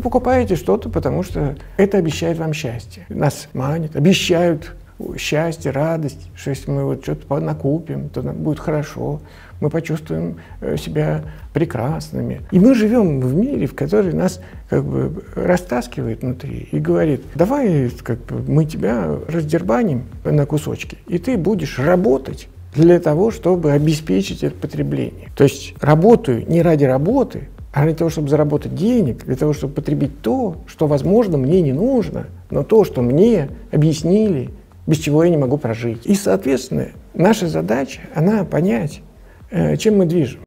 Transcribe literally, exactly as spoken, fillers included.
Вы покупаете что-то, потому что это обещает вам счастье. Нас манят, обещают счастье, радость, что если мы вот что-то накупим, то нам будет хорошо, мы почувствуем себя прекрасными. И мы живем в мире, в который нас как бы растаскивает внутри и говорит: давай как бы, мы тебя раздербаним на кусочки, и ты будешь работать для того, чтобы обеспечить это потребление. То есть работаю не ради работы, а для того, чтобы заработать денег, для того, чтобы потребить то, что, возможно, мне не нужно, но то, что мне объяснили, без чего я не могу прожить. И, соответственно, наша задача, она понять, чем мы движем.